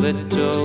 little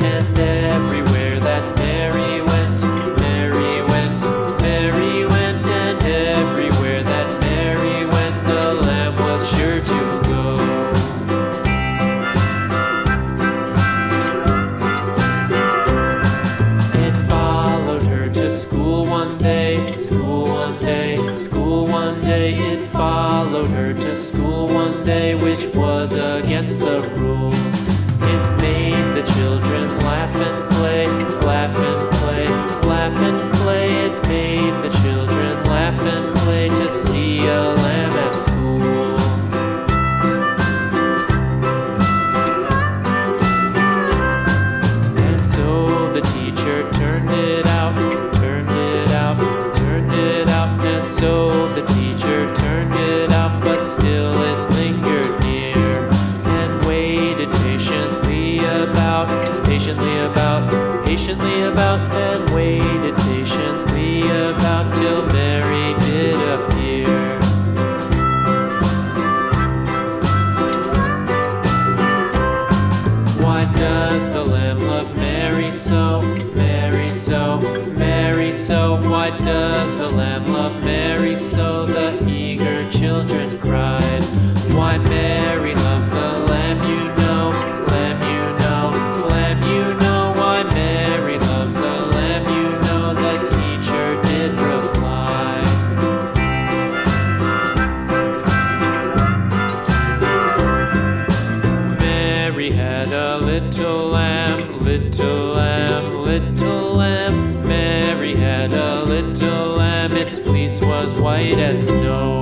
And everywhere that Mary went, Mary went, Mary went, and everywhere that Mary went, the lamb was sure to go. It followed her to school one day, which was against the rules. It made the children laugh and play, laugh and play, laugh and play. It made the children laugh and play to see a lamb at school. And so the teacher turned it out, turned it out, turned it out. And so the teacher turned it up, but still it lingered near, and waited patiently about, patiently about, patiently about, and waited patiently about till Mary did appear. Why does the lamb love Mary so, Mary so, Mary so? Why does the lamb love Mary so? The eager children cried. Why Mary loves the lamb, you know, lamb, you know, lamb, you know. Why Mary loves the lamb, you know, the teacher did reply. Mary had a little lamb, little lamb, little lamb. Mary had a little lamb, its fleece was white as snow.